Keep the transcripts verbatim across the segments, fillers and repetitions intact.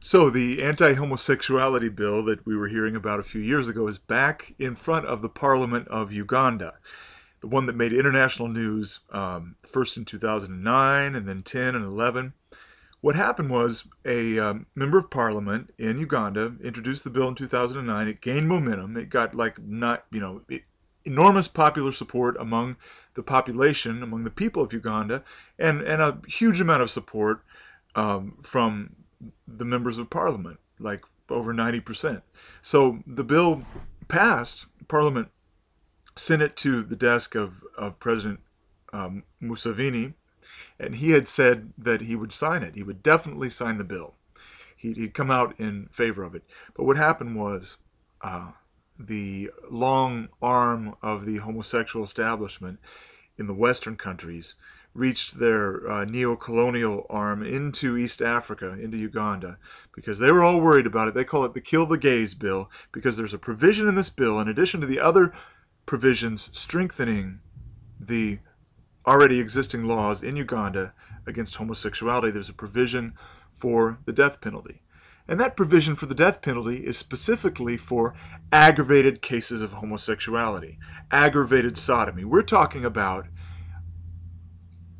So the anti-homosexuality bill that we were hearing about a few years ago is back in front of the Parliament of Uganda, the one that made international news um, first in two thousand nine and then ten and eleven. What happened was a um, member of parliament in Uganda introduced the bill in two thousand nine. It gained momentum. It got like not, you know, it, enormous popular support among the population, among the people of Uganda, and, and a huge amount of support um, from the members of parliament, like over ninety percent. So the bill passed. Parliament sent it to the desk of, of President um, Museveni, and he had said that he would sign it. He would definitely sign the bill. He'd, he'd come out in favor of it. But what happened was uh, the long arm of the homosexual establishment in the Western countries reached their uh, neo-colonial arm into East Africa, into Uganda, because they were all worried about it. They call it the Kill the Gays bill, because there's a provision in this bill, in addition to the other provisions strengthening the already existing laws in Uganda against homosexuality, there's a provision for the death penalty. And that provision for the death penalty is specifically for aggravated cases of homosexuality, aggravated sodomy. We're talking about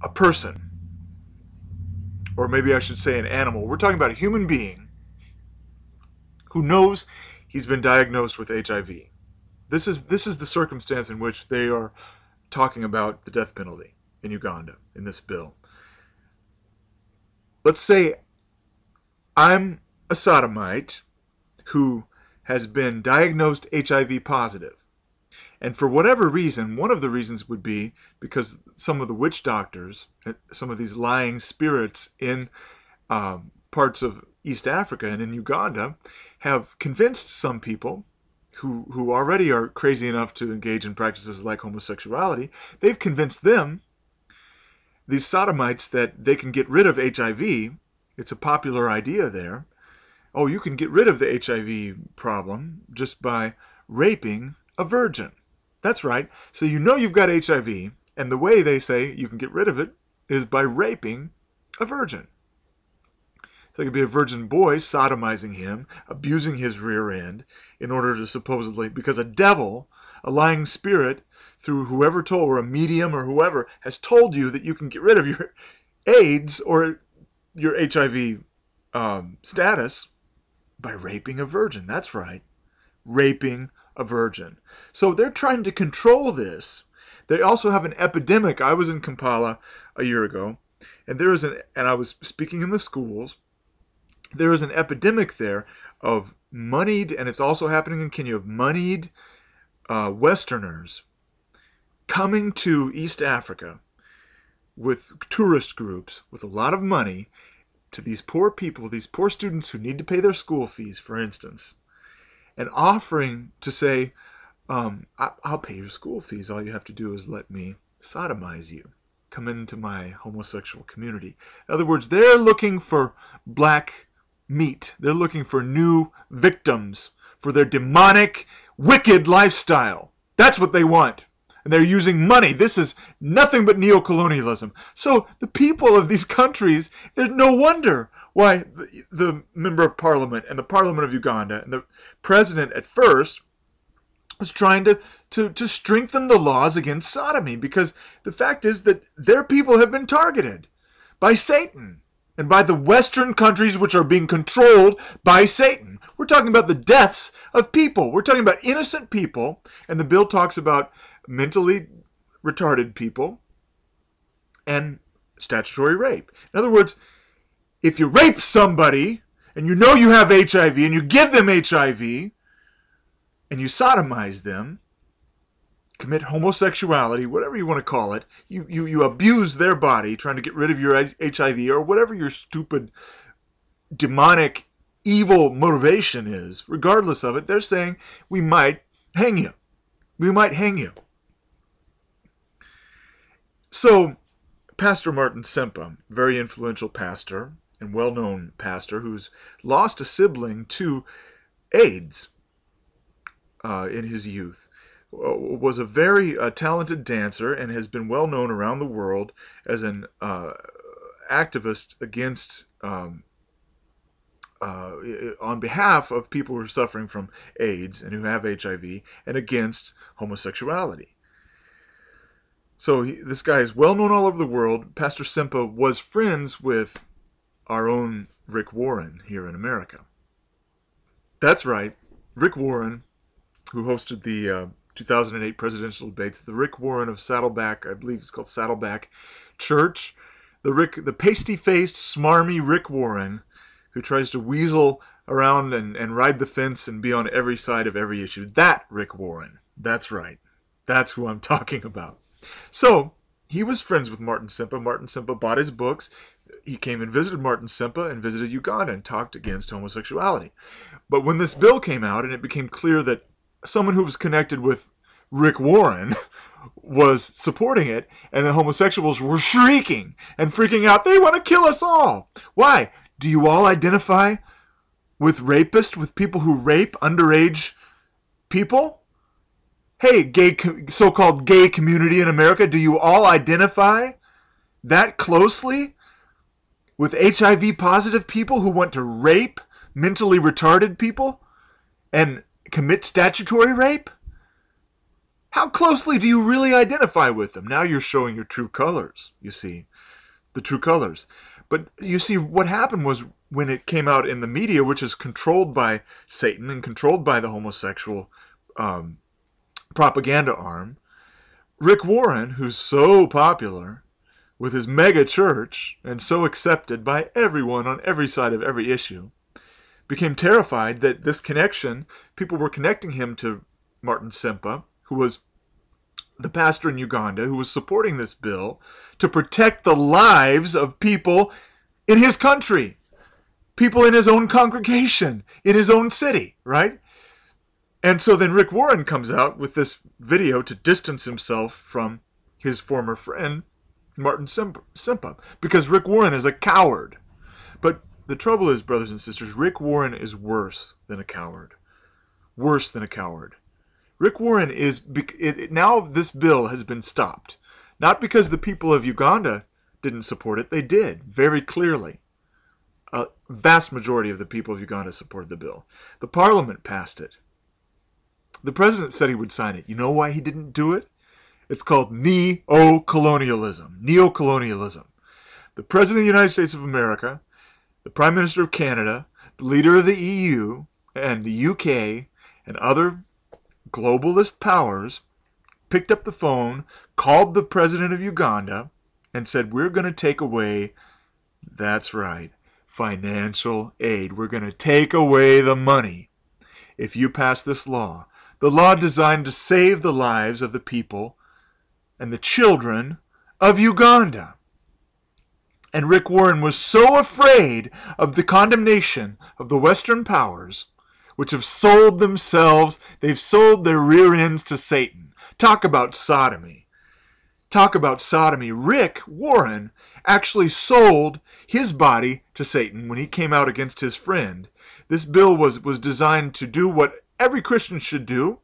a person, or maybe I should say an animal. We're talking about a human being who knows he's been diagnosed with H I V. This is, this is the circumstance in which they are talking about the death penalty in Uganda in this bill. Let's say I'm a sodomite who has been diagnosed H I V positive. And for whatever reason, one of the reasons would be because some of the witch doctors, some of these lying spirits in um, parts of East Africa and in Uganda, have convinced some people Who, who already are crazy enough to engage in practices like homosexuality. They've convinced them, these sodomites, that they can get rid of H I V. It's a popular idea there. Oh, you can get rid of the H I V problem just by raping a virgin. That's right. So you know you've got H I V, and the way they say you can get rid of it is by raping a virgin. So it could be a virgin boy sodomizing him, abusing his rear end in order to supposedly, because a devil, a lying spirit, through whoever told, or a medium or whoever, has told you that you can get rid of your AIDS or your H I V um, status by raping a virgin. That's right, raping a virgin. So they're trying to control this. They also have an epidemic. I was in Kampala a year ago, and there is an, and I was speaking in the schools. There is an epidemic there of moneyed, and it's also happening in Kenya, of moneyed uh, Westerners coming to East Africa with tourist groups, with a lot of money, to these poor people, these poor students who need to pay their school fees, for instance, and offering to say, um, I I'll pay your school fees. All you have to do is let me sodomize you. Come into my homosexual community. In other words, they're looking for black meat. They're looking for new victims for their demonic, wicked lifestyle. That's what they want. And they're using money. This is nothing but neocolonialism. So the people of these countries, there's no wonder why the, the member of parliament and the Parliament of Uganda and the president at first was trying to, to, to strengthen the laws against sodomy, because the fact is that their people have been targeted by Satan and by the Western countries which are being controlled by Satan. We're talking about the deaths of people. We're talking about innocent people, and the bill talks about mentally retarded people and statutory rape. In other words, if you rape somebody and you know you have H I V and you give them H I V, and you sodomize them, commit homosexuality, whatever you want to call it, you, you, you abuse their body trying to get rid of your H I V or whatever your stupid, demonic, evil motivation is, regardless of it, they're saying, we might hang you. We might hang you. So, Pastor Martin Ssempa, very influential pastor and well-known pastor who's lost a sibling to AIDS, Uh, in his youth, was a very uh, talented dancer and has been well known around the world as an uh, activist against um, uh, on behalf of people who are suffering from AIDS and who have H I V and against homosexuality. So he, this guy is well known all over the world. Pastor Ssempa was friends with our own Rick Warren here in America. That's right, Rick Warren, who hosted the uh, two thousand eight presidential debates, the Rick Warren of Saddleback, I believe it's called Saddleback Church, the Rick, the pasty-faced, smarmy Rick Warren, who tries to weasel around and, and ride the fence and be on every side of every issue. That Rick Warren, that's right, that's who I'm talking about. So, he was friends with Martin Ssempa. Martin Ssempa bought his books. He came and visited Martin Ssempa and visited Uganda and talked against homosexuality. But when this bill came out and it became clear that someone who was connected with Rick Warren was supporting it, and the homosexuals were shrieking and freaking out, they want to kill us all. Why? Do you all identify with rapists, with people who rape underage people? Hey, gay, so-called gay community in America, do you all identify that closely with H I V-positive people who want to rape mentally retarded people and commit statutory rape? How closely do you really identify with them? Now you're showing your true colors, you see, the true colors. But you see, what happened was when it came out in the media, which is controlled by Satan and controlled by the homosexual um, propaganda arm, Rick Warren, who's so popular with his mega church and so accepted by everyone on every side of every issue, became terrified that this connection, people were connecting him to Martin Ssempa, who was the pastor in Uganda, who was supporting this bill to protect the lives of people in his country, people in his own congregation, in his own city, right? And so then Rick Warren comes out with this video to distance himself from his former friend, Martin Ssempa, because Rick Warren is a coward. But the trouble is, brothers and sisters, Rick Warren is worse than a coward. Worse than a coward. Rick Warren is, it, now this bill has been stopped. Not because the people of Uganda didn't support it. They did, very clearly. A vast majority of the people of Uganda supported the bill. The parliament passed it. The president said he would sign it. You know why he didn't do it? It's called neo-colonialism. Neo-colonialism. The president of the United States of America, the prime minister of Canada, the leader of the E U, and the U K, and other globalist powers picked up the phone, called the president of Uganda, and said, we're going to take away, that's right, financial aid. We're going to take away the money if you pass this law. The law designed to save the lives of the people and the children of Uganda. And Rick Warren was so afraid of the condemnation of the Western powers, which have sold themselves, they've sold their rear ends to Satan. Talk about sodomy. Talk about sodomy. Rick Warren actually sold his body to Satan when he came out against his friend. This bill was, was designed to do what every Christian should do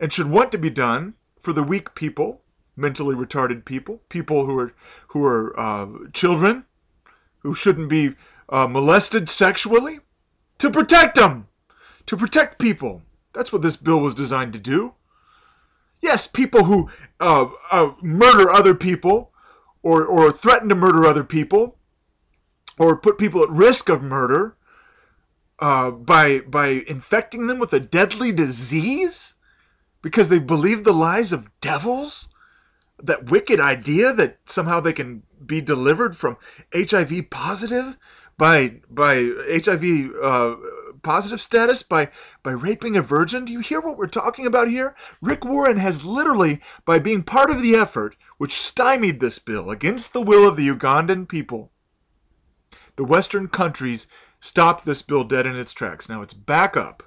and should want to be done for the weak people, mentally retarded people, people who are, who are uh, children, who shouldn't be uh, molested sexually, to protect them. To protect people. That's what this bill was designed to do. Yes, people who uh, uh, murder other people or, or threaten to murder other people or put people at risk of murder uh, by, by infecting them with a deadly disease because they believe the lies of devils, that wicked idea that somehow they can be delivered from H I V positive by, by H I V uh, positive status, by, by raping a virgin. Do you hear what we're talking about here? Rick Warren has literally, by being part of the effort, which stymied this bill against the will of the Ugandan people, the Western countries stopped this bill dead in its tracks. Now it's back up,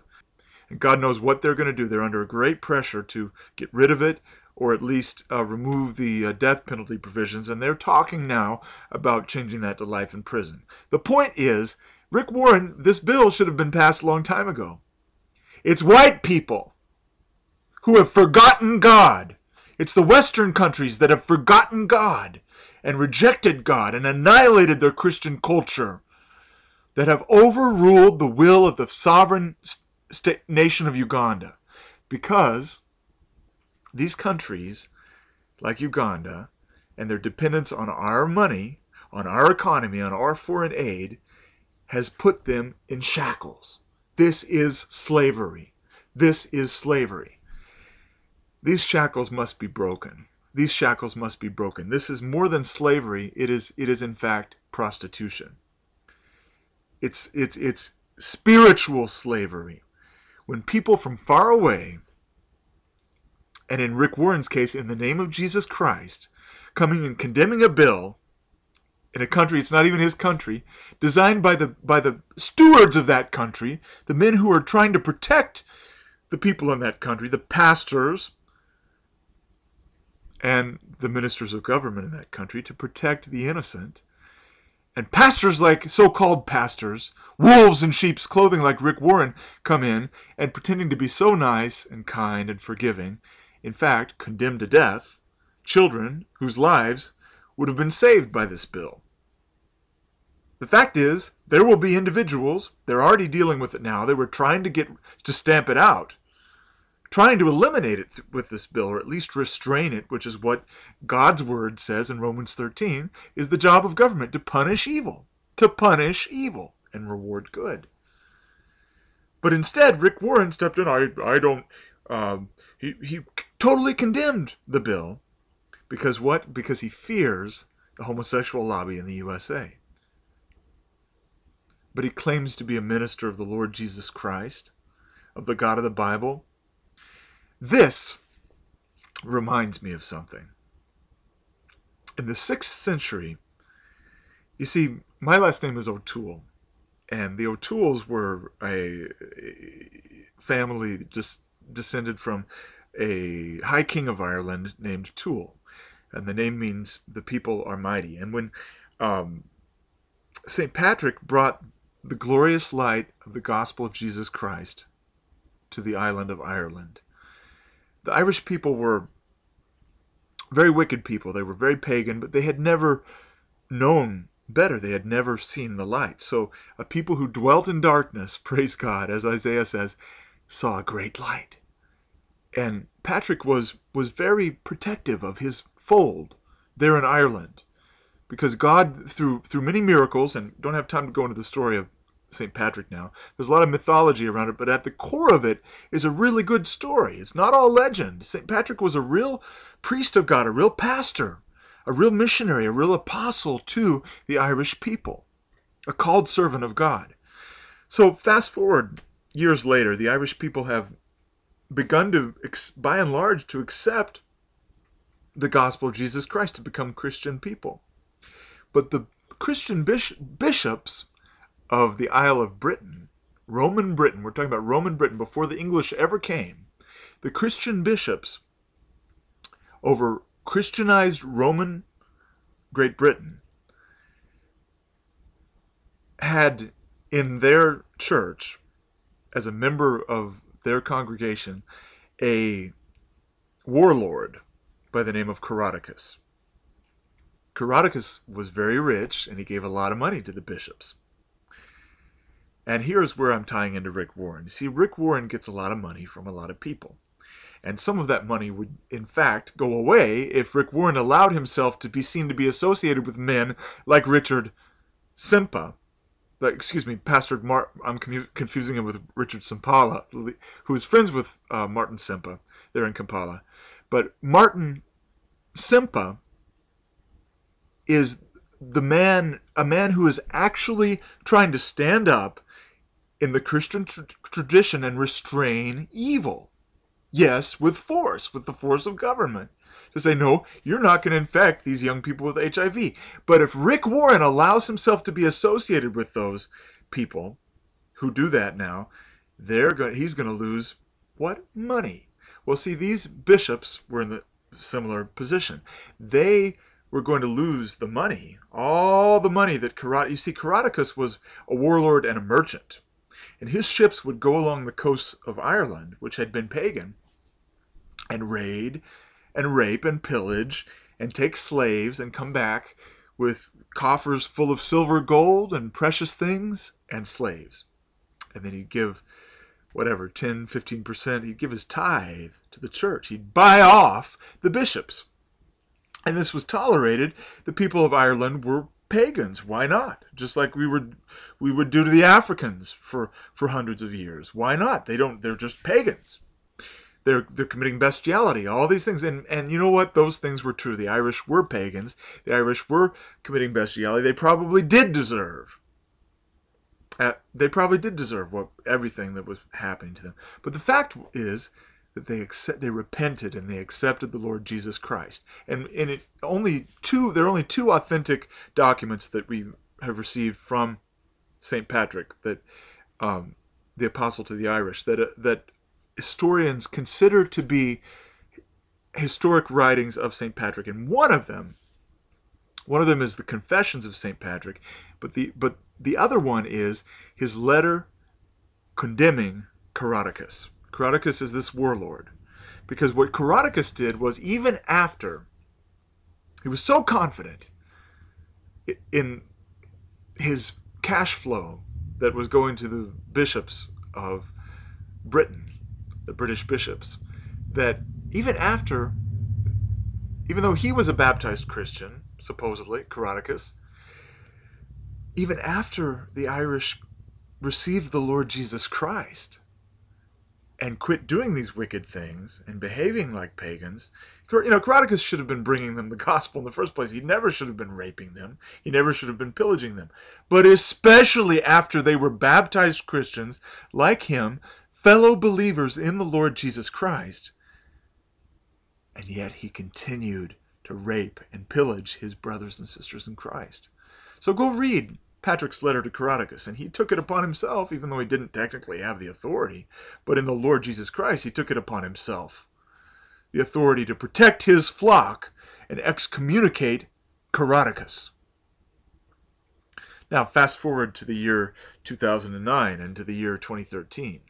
and God knows what they're going to do. They're under great pressure to get rid of it, or at least uh, remove the uh, death penalty provisions, and they're talking now about changing that to life in prison. The point is, Rick Warren, this bill should have been passed a long time ago. It's white people who have forgotten God. It's the Western countries that have forgotten God and rejected God and annihilated their Christian culture that have overruled the will of the sovereign st- nation of Uganda. Because these countries, like Uganda, and their dependence on our money, on our economy, on our foreign aid, has put them in shackles. This is slavery. This is slavery. These shackles must be broken. These shackles must be broken. This is more than slavery. It is, it is in fact, prostitution. It's, it's, it's spiritual slavery. When people from far away, and in Rick Warren's case, in the name of Jesus Christ, coming and condemning a bill in a country, it's not even his country, designed by the by the stewards of that country, the men who are trying to protect the people in that country, the pastors and the ministers of government in that country, to protect the innocent. And pastors like so-called pastors, wolves in sheep's clothing like Rick Warren, come in and pretending to be so nice and kind and forgiving, in fact, condemn to death children whose lives would have been saved by this bill. The fact is, there will be individuals, they're already dealing with it now, they were trying to get to stamp it out, trying to eliminate it with this bill, or at least restrain it, which is what God's word says in Romans thirteen, is the job of government, to punish evil, to punish evil and reward good. But instead, Rick Warren stepped in. I, I don't, um, he, he totally condemned the bill. Because what? Because he fears the homosexual lobby in the U S A. But he claims to be a minister of the Lord Jesus Christ, of the God of the Bible. This reminds me of something. In the sixth century, you see, my last name is O'Toole, and the O'Tooles were a family just descended from a high king of Ireland named Toole. And the name means the people are mighty. And when um, Saint Patrick brought the glorious light of the gospel of Jesus Christ to the island of Ireland, the Irish people were very wicked people. They were very pagan, but they had never known better. They had never seen the light. So a people who dwelt in darkness, praise God, as Isaiah says, saw a great light. And Patrick was, was very protective of his fold there in Ireland, because God, through through many miracles, and don't have time to go into the story of Saint Patrick now, there's a lot of mythology around it, but at the core of it is a really good story. It's not all legend. Saint Patrick was a real priest of God, a real pastor, a real missionary, a real apostle to the Irish people, a called servant of God. So fast forward years later, the Irish people have begun to, by and large, to accept the gospel of Jesus Christ, to become Christian people. But the Christian bishops of the Isle of Britain, Roman Britain, we're talking about Roman Britain before the English ever came, the Christian bishops over Christianized Roman Great Britain had in their church, as a member of their congregation, a warlord by the name of Coroticus. Coroticus was very rich, and he gave a lot of money to the bishops. And here's where I'm tying into Rick Warren. You see, Rick Warren gets a lot of money from a lot of people. And some of that money would, in fact, go away if Rick Warren allowed himself to be seen to be associated with men like Richard Ssempala. Excuse me, Pastor Mar- I'm confusing him with Richard Ssempala, who is friends with uh, Martin Ssempa. They're in Kampala. But Martin Ssempa is the man, a man who is actually trying to stand up in the Christian tr- tradition and restrain evil. Yes, with force, with the force of government. To say, no, you're not going to infect these young people with H I V. But if Rick Warren allows himself to be associated with those people who do that now, they're going, he's going to lose, what? Money. Well, see, these bishops were in the similar position. They were going to lose the money, all the money that Coroticus, you see, Coroticus was a warlord and a merchant. And his ships would go along the coasts of Ireland, which had been pagan, and raid and rape and pillage and take slaves and come back with coffers full of silver, gold, and precious things and slaves. And then he'd give whatever, ten, fifteen percent, he'd give his tithe to the church. He'd buy off the bishops. And this was tolerated. The people of Ireland were pagans. Why not? Just like we would we would do to the Africans for, for hundreds of years. Why not? They don't they're just pagans. They're they're committing bestiality, all these things. And and you know what? Those things were true. The Irish were pagans. The Irish were committing bestiality. They probably did deserve. Uh, they probably did deserve what everything that was happening to them. But the fact is that they accept, they repented and they accepted the Lord Jesus Christ. And in it, only two there are only two authentic documents that we have received from Saint Patrick, that um, the apostle to the Irish, that uh, that historians consider to be historic writings of Saint Patrick. And one of them, one of them is the Confessions of Saint Patrick, but the but the other one is his letter condemning Coroticus. Coroticus is this warlord, because what Coroticus did was, even after he was so confident in his cash flow that was going to the bishops of Britain, the British bishops, that even after, even though he was a baptized Christian, supposedly, Coroticus, even after the Irish received the Lord Jesus Christ and quit doing these wicked things and behaving like pagans, you know, Coroticus should have been bringing them the gospel in the first place. He never should have been raping them. He never should have been pillaging them. But especially after they were baptized Christians like him, fellow believers in the Lord Jesus Christ, and yet he continued to rape and pillage his brothers and sisters in Christ. So go read Patrick's letter to Coroticus, and he took it upon himself, even though he didn't technically have the authority, but in the Lord Jesus Christ, he took it upon himself, the authority to protect his flock and excommunicate Coroticus. Now, fast forward to the year two thousand nine and to the year twenty thirteen.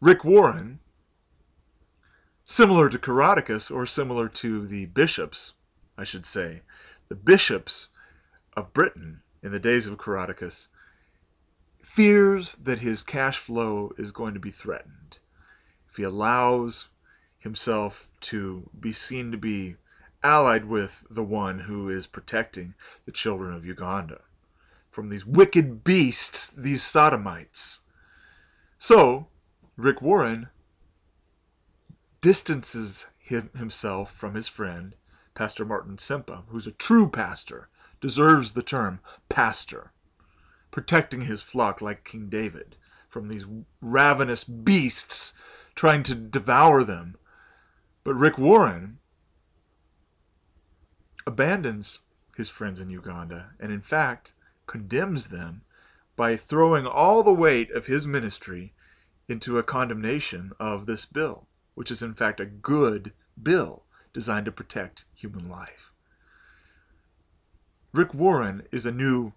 Rick Warren, similar to Coroticus, or similar to the bishops, I should say, the bishops of Britain in the days of Coroticus, fears that his cash flow is going to be threatened if he allows himself to be seen to be allied with the one who is protecting the children of Uganda from these wicked beasts, these sodomites. So Rick Warren distances him, himself from his friend, Pastor Martin Ssempa, who's a true pastor, deserves the term pastor, protecting his flock like King David from these ravenous beasts trying to devour them. But Rick Warren abandons his friends in Uganda and, in fact, condemns them by throwing all the weight of his ministry into a condemnation of this bill, which is, in fact, a good bill designed to protect human life. Rick Warren is a new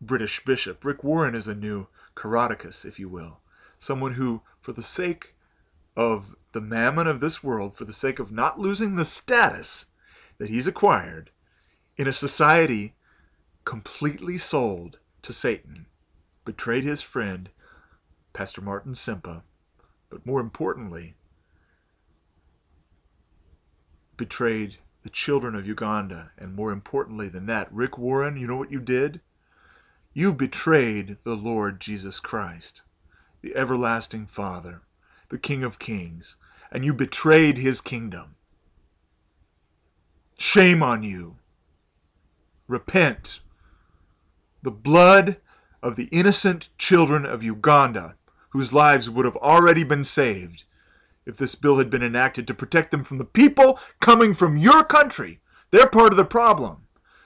British bishop. Rick Warren is a new Coroticus, if you will. Someone who, for the sake of the mammon of this world, for the sake of not losing the status that he's acquired in a society completely sold to Satan, betrayed his friend, Pastor Martin Ssempa, but more importantly, betrayed the children of Uganda, and more importantly than that, Rick Warren, you know what you did? You betrayed the Lord Jesus Christ, the everlasting Father, the King of Kings, and you betrayed his kingdom. Shame on you. Repent. The blood of the innocent children of Uganda, whose lives would have already been saved if this bill had been enacted to protect them from the people coming from your country. They're part of the problem.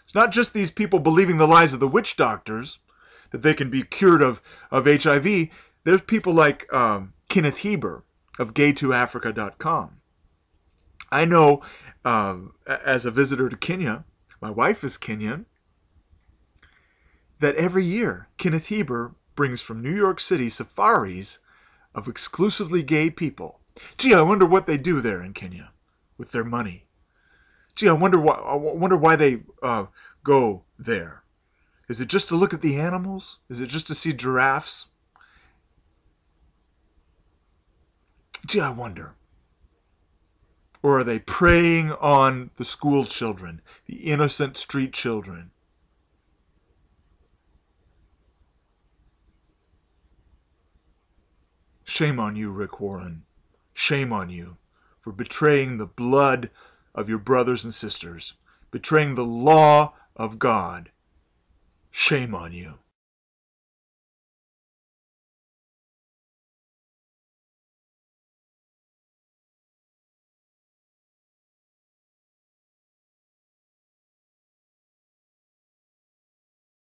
It's not just these people believing the lies of the witch doctors, that they can be cured of, of H I V. There's people like um, Kenneth Heber of gay to africa dot com. I know, um, as a visitor to Kenya, my wife is Kenyan, that every year Kenneth Heber brings from New York City safaris of exclusively gay people. Gee, I wonder what they do there in Kenya with their money. Gee, I wonder why, I wonder why they uh, go there. Is it just to look at the animals? Is it just to see giraffes? Gee, I wonder. Or are they preying on the school children, the innocent street children? Shame on you, Rick Warren. Shame on you for betraying the blood of your brothers and sisters, betraying the law of God. Shame on you.